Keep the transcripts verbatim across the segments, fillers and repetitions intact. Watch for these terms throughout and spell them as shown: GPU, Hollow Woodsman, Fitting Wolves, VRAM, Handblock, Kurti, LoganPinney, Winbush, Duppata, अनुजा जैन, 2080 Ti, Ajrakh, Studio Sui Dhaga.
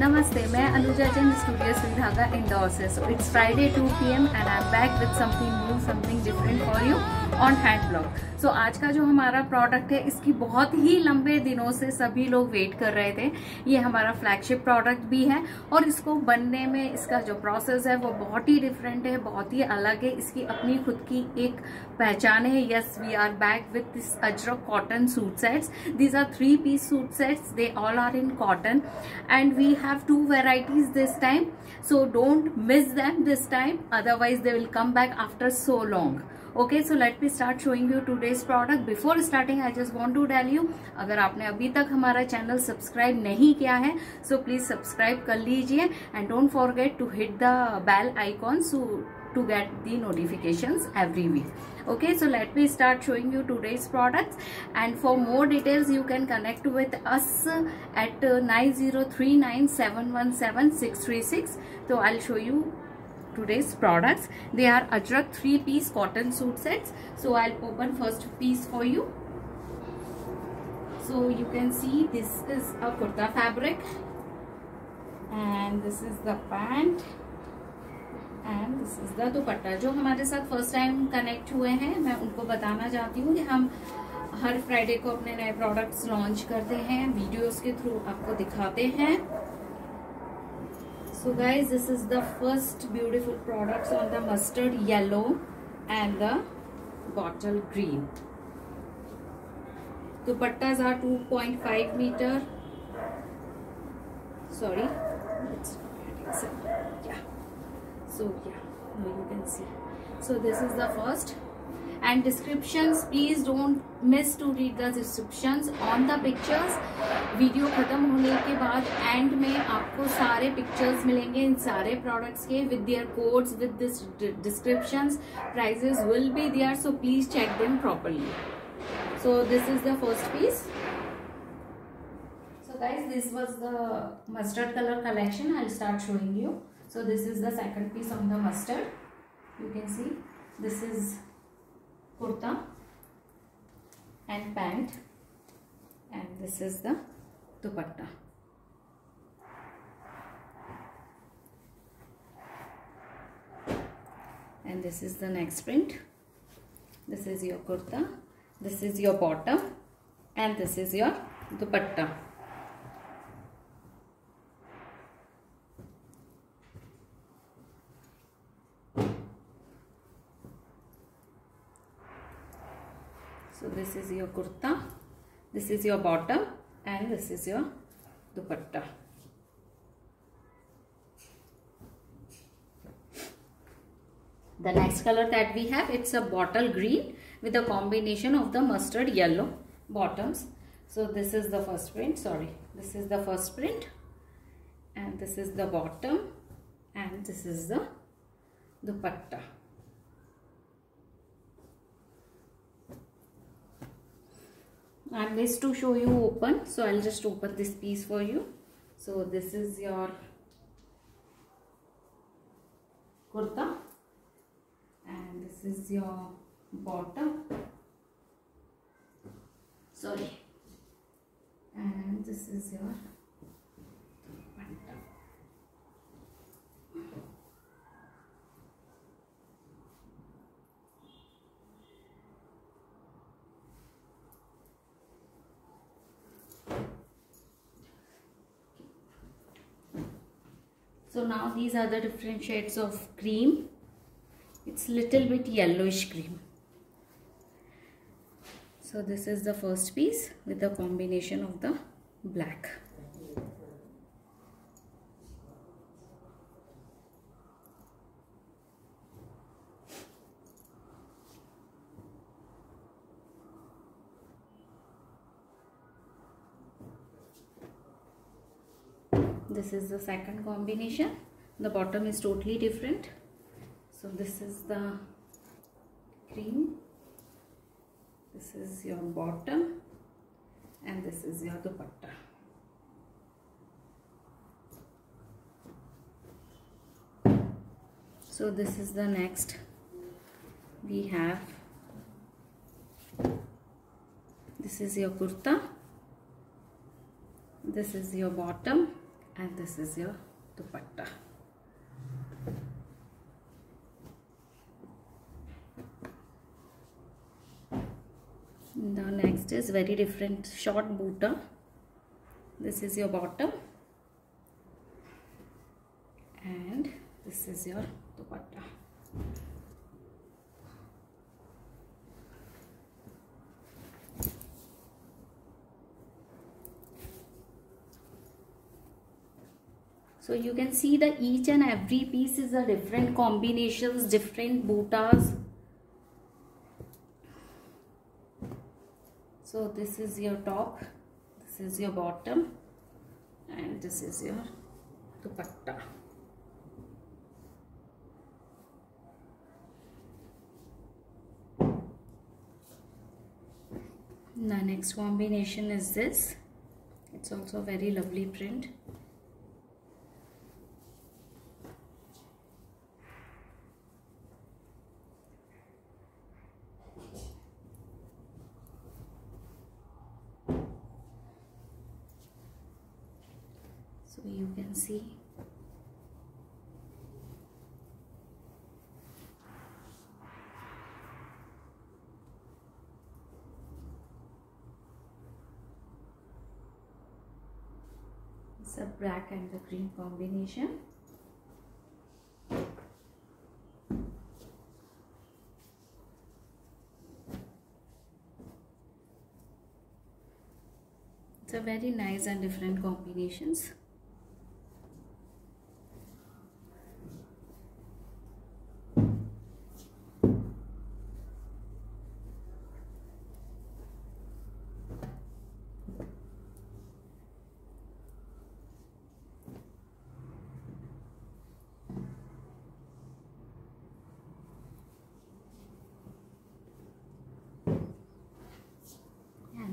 नमस्ते, मैं अनुजा जैन स्टूडियो सुई धागा इंदौर से। So it's Friday two p m and I am back with something new something different for you on hand blog. So आज का जो हमारा प्रोडक्ट है इसकी बहुत ही लंबे दिनों से सभी लोग वेट कर रहे थे। ये हमारा फ्लैगशिप प्रोडक्ट भी है और इसको बनने में इसका जो प्रोसेस है वो बहुत ही डिफरेंट है, बहुत ही अलग है। इसकी अपनी खुद की एक पहचान है। Yes, we are back with this ajrak cotton suit sets. These are three piece suit sets, they all are in cotton and we have two varieties this time, so don't miss them this time, otherwise they will come back after so long. Okay, so let me start showing you today's product. Before starting I just want to tell you, अगर आपने अभी तक हमारा channel subscribe नहीं किया है so please subscribe कर लीजिए and don't forget to hit the bell icon so to get the notifications every week. Okay, so let me start showing you today's products, and for more details you can connect with us at nine zero three nine seven one seven six three six. So I'll show you today's products. They are Ajrakh three piece cotton suit sets. So I'll open first piece for you. So you can see this is a kurta fabric and this is the pant and this is the dupatta. जो हमारे साथ first time connect हुए हैं, मैं उनको बताना चाहती हूँ कि हम हर फ्राइडे को अपने नए प्रोडक्ट्स लॉन्च करते हैं, वीडियोस के थ्रू आपको दिखाते हैं। So guys, this is the first beautiful products on the mustard yellow and the bottle green. Dupattas are two point five metre sorry so yeah you can see. So this is the first, and descriptions please don't miss to read the descriptions on the pictures. Video खत्म होने के बाद and में आपको सारे pictures मिलेंगे इन सारे products के with their codes, with this descriptions, prices will be there, so please check them properly. So this is the first piece. So guys, this was the mustard colour collection. I will start showing you. So this is the second piece on the mustard. You can see this is kurta and pant, and this is the dupatta. And this is the next print. This is your kurta, this is your bottom, and this is your dupatta. So this is your kurta, this is your bottom, and this is your dupatta. The next color that we have, it's a bottle green with a combination of the mustard yellow bottoms. So this is the first print, sorry this is the first print, and this is the bottom, and this is the dupatta. I missed to show you open, so I'll just open this piece for you. So this is your kurta, and this is your bottom. Sorry, and this is your dupatta. So now these are the different shades of cream. It's little bit yellowish cream. So this is the first piece with the combination of the black. This is the second combination. The bottom is totally different. So this is the cream, this is your bottom, and this is your dupatta. So this is the next. We have, this is your kurta, this is your bottom, and this is your dupatta. Now next is very different short booty. This is your bottom and this is your dupatta. So you can see that each and every piece is a different combinations, different bootas. So this is your top, this is your bottom, and this is your dupatta. The next combination is this. It's also a very lovely print. So you can see. It's a black and the green combination. It's a very nice and different combinations.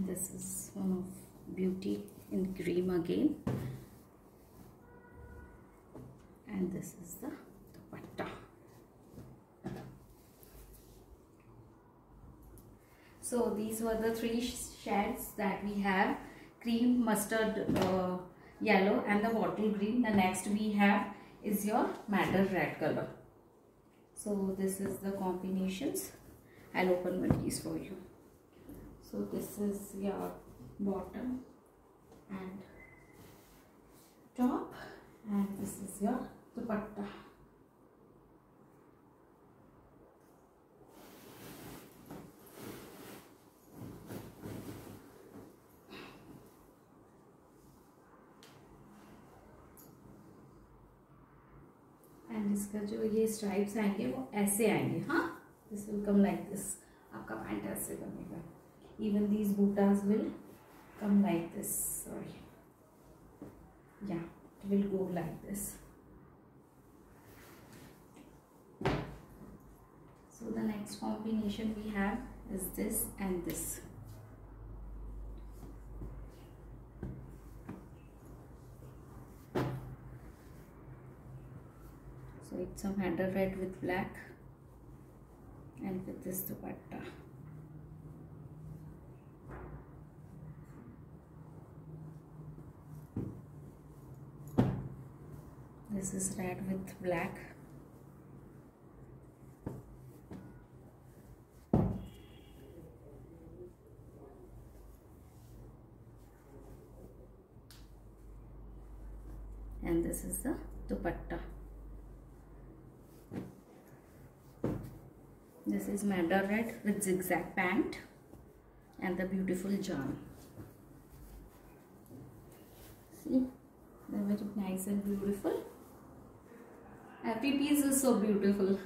This is one of beauty in cream again, and this is the dupatta. So these were the three shades that we have: cream, mustard uh, yellow, and the bottle green. The next we have is your madder red color. So this is the combinations. I'll open one piece for you. So this is your bottom and top, and this is your dupatta. And इसका जो ये stripes आएंगे वो ऐसे आएंगे, हाँ? This will come like this. आपका pant ऐसे बनेगा. Even these bootas will come like this. Sorry. Yeah, it will go like this. So the next combination we have is this and this. So it's a madder red with black, and with this dupatta. This is red with black, and this is the dupatta. This is madder red with zigzag pant and the beautiful charm. See, they're very nice and beautiful. Every piece is so beautiful.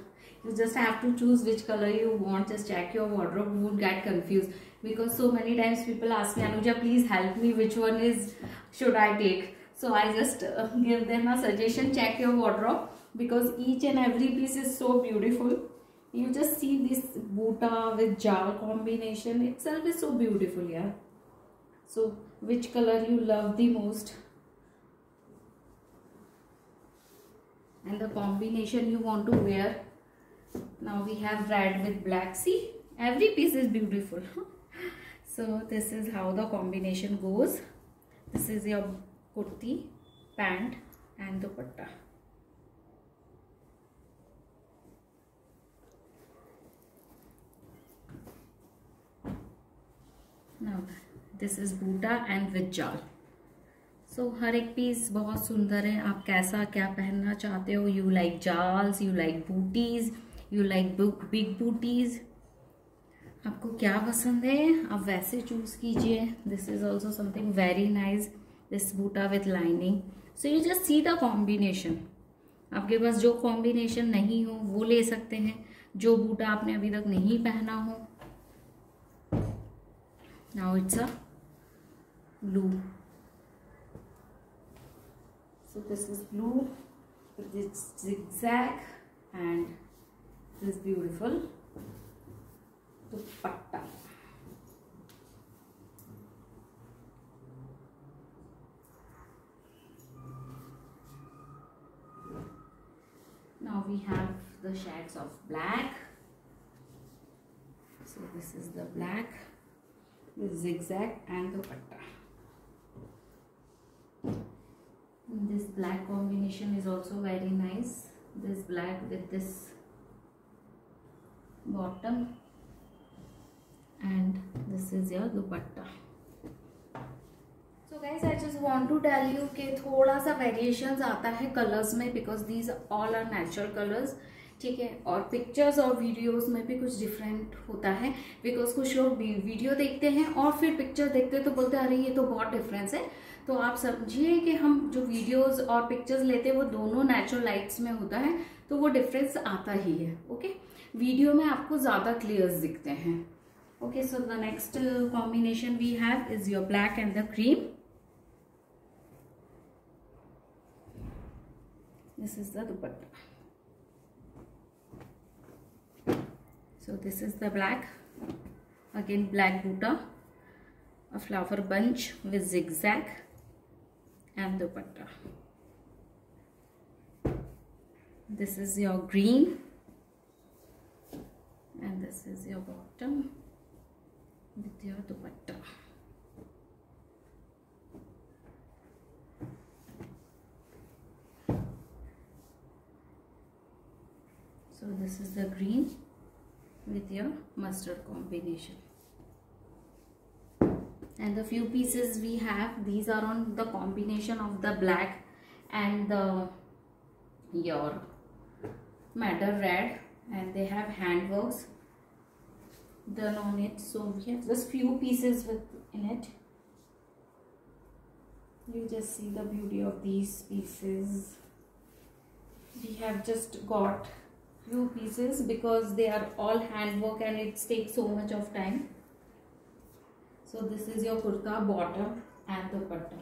You just have to choose which color you want. Just check your wardrobe. You won't get confused, because so many times people ask me, Anuja, please help me. Which one is should I take? So I just uh, give them a suggestion. Check your wardrobe, because each and every piece is so beautiful. You just see this booty with jal combination itself is so beautiful, yeah. So which color you love the most? And the combination you want to wear. Now we have red with black. See, every piece is beautiful. So this is how the combination goes. This is your kurti pant and dupatta. Now this is boota and with जाल. So हर एक piece बहुत सुंदर है. आप कैसा क्या पहनना चाहते हो? You like jals, you like booties, you like big booties. आपको क्या पसंद है आप वैसे चूज कीजिए. This is also something very nice. This boota with lining. So you just see the combination. आपके पास जो combination नहीं हो वो ले सकते हैं. जो boota आपने अभी तक नहीं पहना हो. Now it's a blue. So this is blue with its zigzag and this beautiful dupatta. Now we have the shades of black. So this is the black with zigzag and dupatta. This black combination is also very nice. This black with this bottom, and this is your dupatta. So guys, I just want to tell you कि थोड़ा सा variations आता है colors में because these all are natural colors. ठीक है, और pictures और videos में भी कुछ different होता है because कुछ लोग video देखते हैं और फिर picture देखते हैं तो बोलते हैं अरे ये तो बहुत difference है. तो आप समझिए कि हम जो वीडियोस और पिक्चर्स लेते हैं वो दोनों नेचुरल लाइट्स में होता है तो वो डिफरेंस आता ही है. ओके, वीडियो में आपको ज़्यादा क्लियर्स दिखते हैं. Okay, so the next combination we have is your black and the cream. This is the dupatta. So this is the black, again black buta, a flower bunch with zigzag and dupatta. This is your green and this is your bottom with your dupatta. So this is the green with your mustard combination. And the few pieces we have, these are on the combination of the black and the your madder red, and they have handworks done on it. So we have just few pieces with in it. You just see the beauty of these pieces. We have just got few pieces because they are all handwork and it takes so much of time. So this is your kurta bottom and dupatta.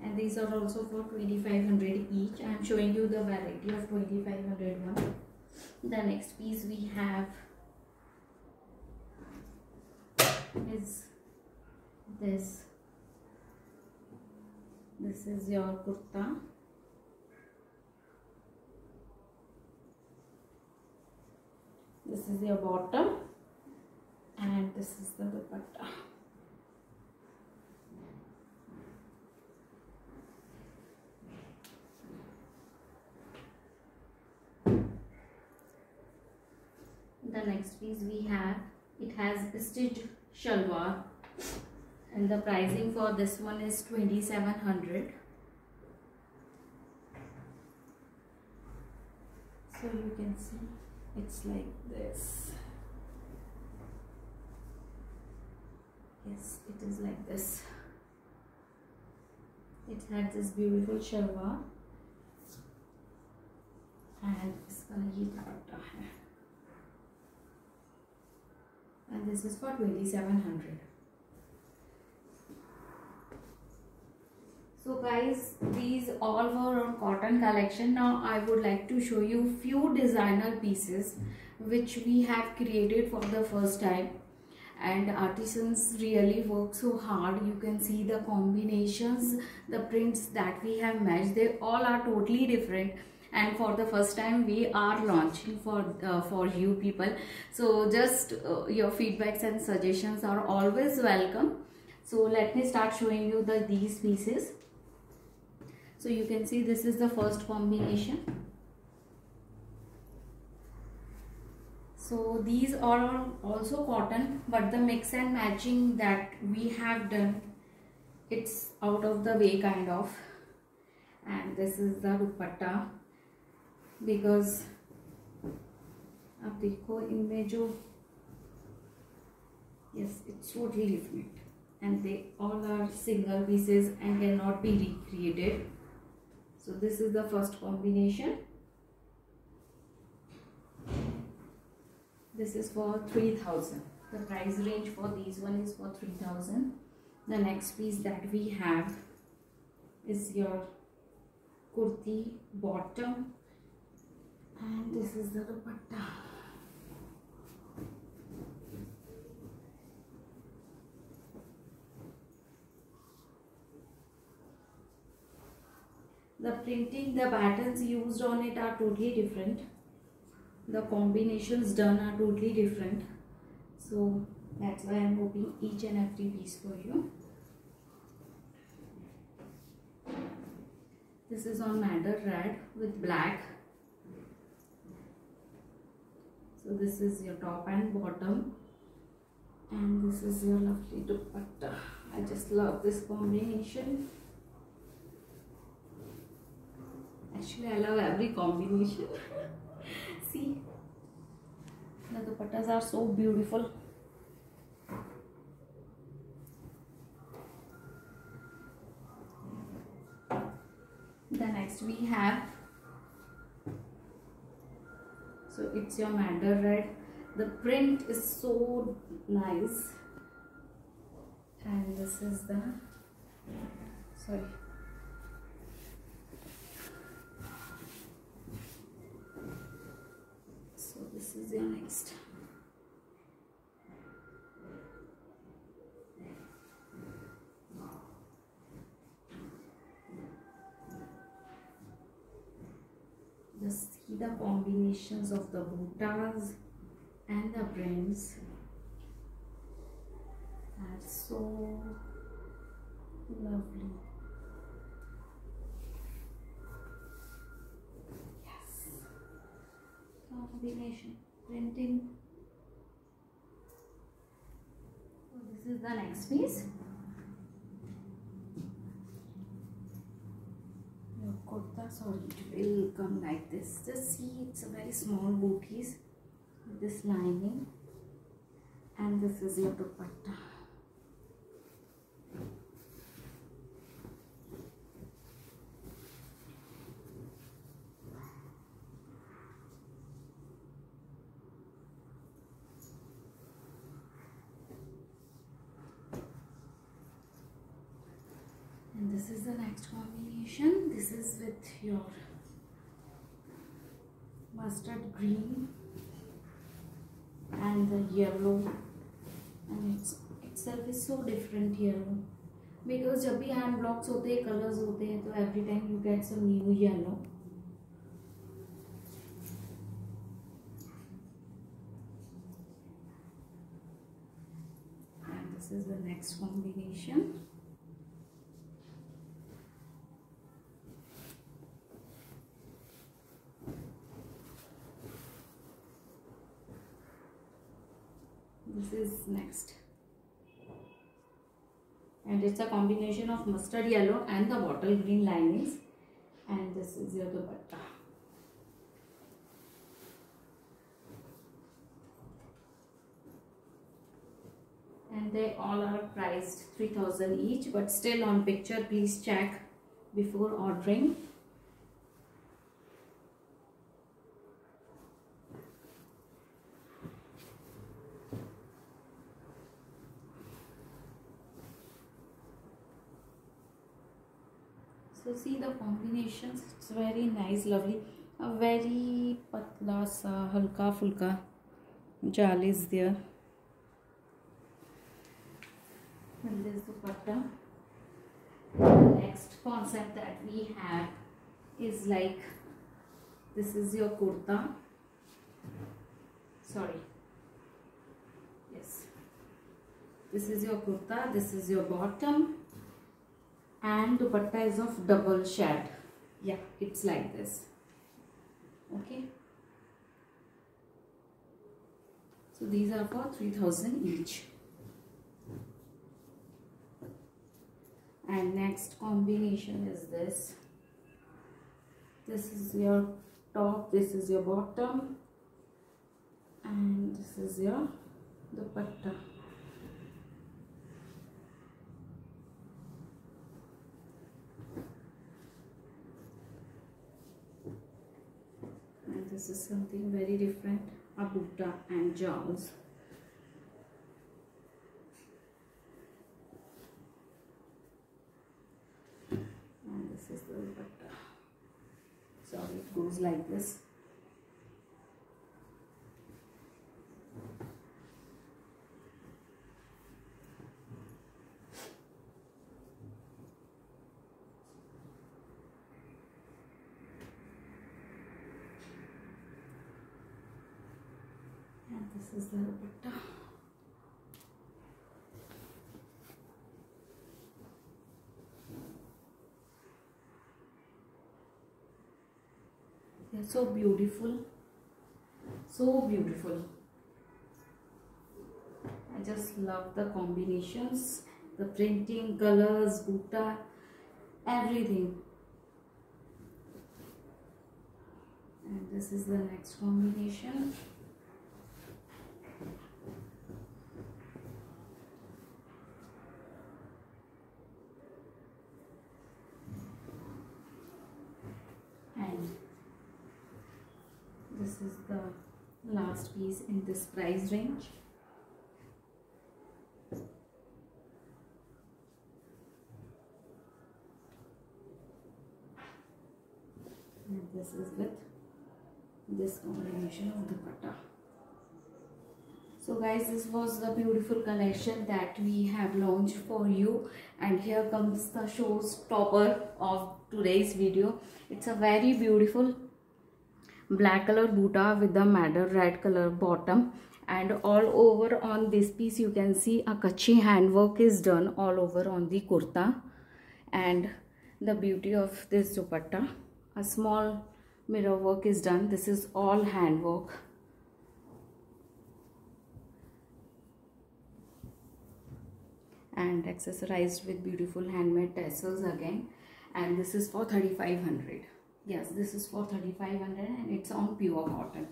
And these are also for twenty-five hundred each. I am showing you the variety of twenty-five hundred now. The next piece we have is this. This is your kurta. This is your bottom and this is the dupatta. The next piece we have, it has a stitched shalwar and the pricing for this one is twenty-seven hundred. So you can see it's like this. Yes, it is like this. It had this beautiful shalwar and iska ye dupatta hai, and this is for twenty-seven hundred. So guys, these all were on cotton collection. Now I would like to show you few designer pieces which we have created for the first time, and artisans really work so hard. You can see the combinations, the prints that we have matched, they all are totally different and for the first time we are launching for uh, for you people. So just uh, your feedbacks and suggestions are always welcome. So let me start showing you the these pieces. So you can see this is the first combination. So these are also cotton, but the mix and matching that we have done, it's out of the way kind of. And this is the dupatta, because आप देखो इनमें जो, yes, it's totally different, and they all are single pieces and cannot be recreated. So this is the first combination. This is for three thousand. The price range for these one is for three thousand. The next piece that we have is your kurti bottom, and this is the dupatta. The printing, the patterns used on it are totally different. The combinations done are totally different. So that's why I'm hoping each and every piece for you. This is on madder red with black. So this is your top and bottom. And this is your lovely dupatta. I just love this combination. Actually, I love every combination. See, the dupattas are so beautiful. The next we have, so it's your madder red. The print is so nice, and this is the sorry. This is your next. Just see the combinations of the bootas and the brands are so lovely. Combination printing. So this is the next piece. Your kurta, sorry, it will come like this. Just see, it's a very small booties with this lining, and this is your dupatta. This is the next combination. This is with your mustard green and the yellow, and it's itself is so different yellow, because जब भी hand blocks होते हैं, colors होते हैं, तो every time you get some new yellow. And this is the next combination. This is next, and it's a combination of mustard yellow and the bottle green linings, and this is your dupatta. And they all are priced three thousand each, but still on picture please check before ordering. So see the combinations, it's very nice, lovely. A very patla sa halka fulka jal is there, and this dupatta. The next concept that we have is like This is your kurta. Sorry. Yes. This is your kurta. This is your bottom. And dupatta is of double shad. Yeah, it's like this. Okay. So these are for three thousand each. And next combination is this. This is your top, this is your bottom, and this is your dupatta. And this is something very different, a butta and jowls. And this is the dupatta. So it goes like this. And this is the dupatta. So beautiful, so beautiful. I just love the combinations, the printing, colors, butta, everything. And this is the next combination. This is the last piece in this price range. And this is with this combination of dupatta. So guys, this was the beautiful collection that we have launched for you. And here comes the showstopper of today's video. It's a very beautiful black color butta with the madder red color bottom, and all over on this piece you can see a kachi handwork is done all over on the kurta. And the beauty of this dupatta, a small mirror work is done. This is all handwork. And accessorized with beautiful handmade tassels again. And this is for thirty-five hundred. Yes, this is for thirty-five hundred and it's on pure cotton.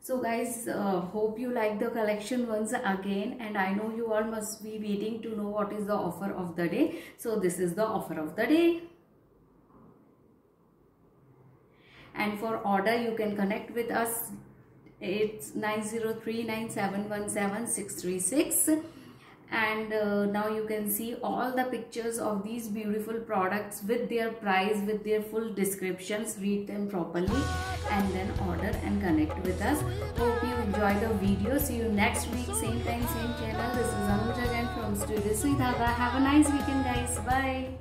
So guys, uh, hope you like the collection once again, and I know you all must be waiting to know what is the offer of the day. So this is the offer of the day. And for order you can connect with us. It's nine zero three nine seven one seven six three six. And uh, now you can see all the pictures of these beautiful products with their price, with their full descriptions. Read them properly and then order and connect with us. Hope you enjoy the video. See you next week, same time, same channel. This is Ajrakh from Studio Sui Dhaga. Have a nice weekend guys. Bye.